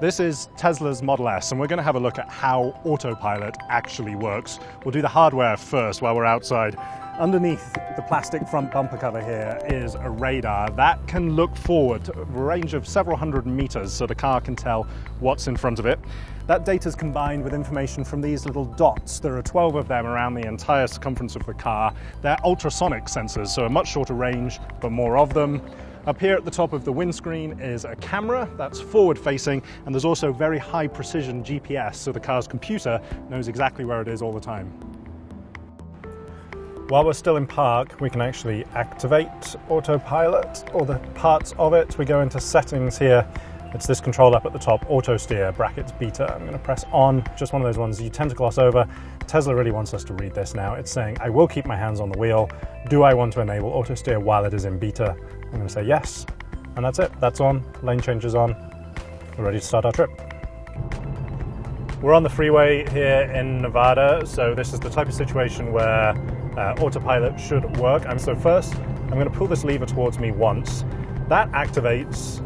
This is Tesla's Model S, and we're going to have a look at how Autopilot actually works. We'll do the hardware first while we're outside. Underneath the plastic front bumper cover here is a radar that can look forward a range of several hundred meters, so the car can tell what's in front of it. That data is combined with information from these little dots. There are 12 of them around the entire circumference of the car. They're ultrasonic sensors, so a much shorter range, but more of them. Up here at the top of the windscreen is a camera that's forward-facing, and there's also very high-precision GPS, so the car's computer knows exactly where it is all the time. While we're still in park, we can actually activate Autopilot, or the parts of it. We go into settings here. It's this control up at the top, auto steer, brackets beta. I'm going to press on, just one of those ones you tend to gloss over. Tesla really wants us to read this now. It's saying, I will keep my hands on the wheel. Do I want to enable auto steer while it is in beta? I'm going to say yes, and that's it. That's on, lane change is on. We're ready to start our trip. We're on the freeway here in Nevada, so this is the type of situation where Autopilot should work. And so first, I'm going to pull this lever towards me once. That activates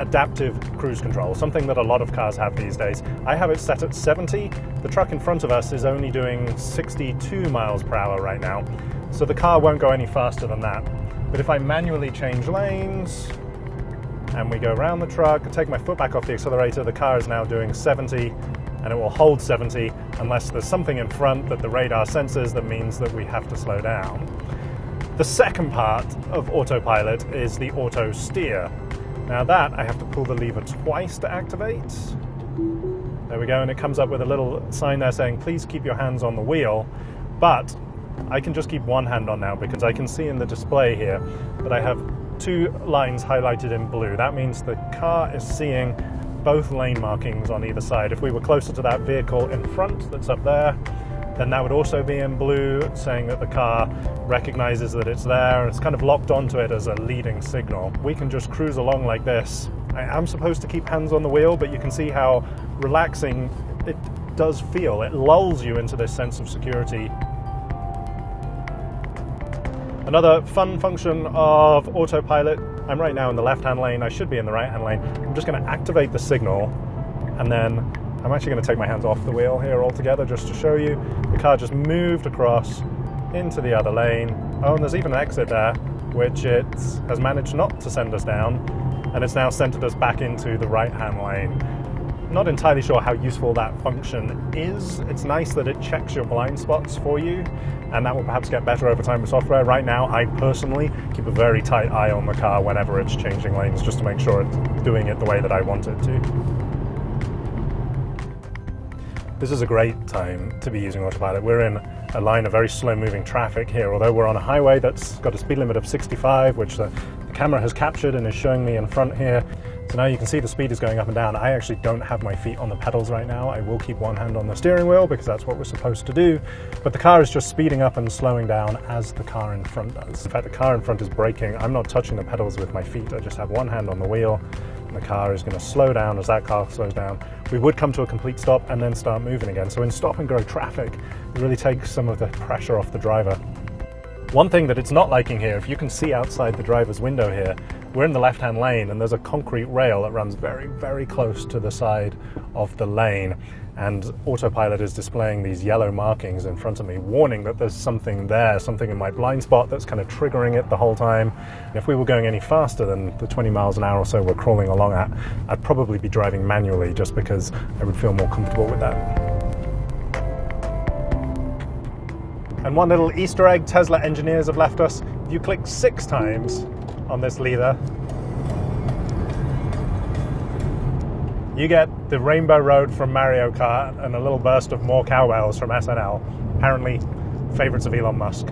adaptive cruise control, something that a lot of cars have these days. I have it set at 70. The truck in front of us is only doing 62 miles per hour right now, so the car won't go any faster than that. But if I manually change lanes and we go around the truck, I take my foot back off the accelerator, the car is now doing 70, and it will hold 70 unless there's something in front that the radar senses that means that we have to slow down. The second part of Autopilot is the auto steer. Now that, I have to pull the lever twice to activate. There we go, and it comes up with a little sign there saying, please keep your hands on the wheel. But I can just keep one hand on now because I can see in the display here that I have two lines highlighted in blue. That means the car is seeing both lane markings on either side. If we were closer to that vehicle in front that's up there, then that would also be in blue, saying that the car recognizes that it's there, and it's kind of locked onto it as a leading signal. We can just cruise along like this. I am supposed to keep hands on the wheel, but you can see how relaxing it does feel. It lulls you into this sense of security. Another fun function of Autopilot, I'm right now in the left-hand lane, I should be in the right-hand lane. I'm just gonna activate the signal, and then I'm actually going to take my hands off the wheel here altogether just to show you. The car just moved across into the other lane. Oh, and there's even an exit there, which it has managed not to send us down, and it's now centered us back into the right-hand lane. Not entirely sure how useful that function is. It's nice that it checks your blind spots for you, and that will perhaps get better over time with software. Right now, I personally keep a very tight eye on the car whenever it's changing lanes, just to make sure it's doing it the way that I want it to. This is a great time to be using Autopilot. We're in a line of very slow-moving traffic here, although we're on a highway that's got a speed limit of 65, which the camera has captured and is showing me in front here. So now you can see the speed is going up and down. I actually don't have my feet on the pedals right now. I will keep one hand on the steering wheel because that's what we're supposed to do. But the car is just speeding up and slowing down as the car in front does. In fact, the car in front is braking. I'm not touching the pedals with my feet. I just have one hand on the wheel. The car is going to slow down. As that car slows down, we would come to a complete stop and then start moving again. So in stop and go traffic, it really takes some of the pressure off the driver. One thing that it's not liking here, if you can see outside the driver's window here, we're in the left-hand lane and there's a concrete rail that runs very, very close to the side of the lane. And Autopilot is displaying these yellow markings in front of me, warning that there's something there, something in my blind spot that's kind of triggering it the whole time. And if we were going any faster than the 20 miles an hour or so we're crawling along at, I'd probably be driving manually just because I would feel more comfortable with that. And one little Easter egg Tesla engineers have left us. If you click 6 times on this lever, you get the Rainbow Road from Mario Kart and a little burst of more cowbells from SNL, apparently favorites of Elon Musk.